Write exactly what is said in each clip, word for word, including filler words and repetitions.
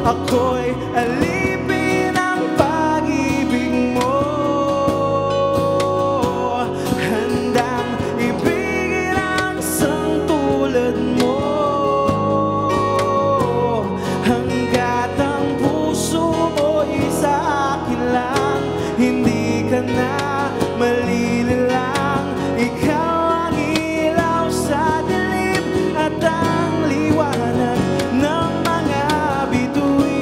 Ako'y alipin ang pag-ibig mo. Handang ibigin ang isang tulad mo. Hanggat ang puso mo'y sa akin lang, hindi ka na malililang. Ikaw ang ilaw sa dilim at ang liwanag ng mga bituin.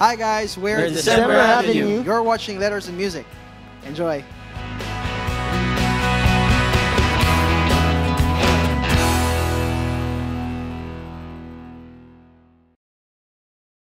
Hi guys, we're, we're in December, December Avenue. Avenue. You're watching Letters and Music. Enjoy.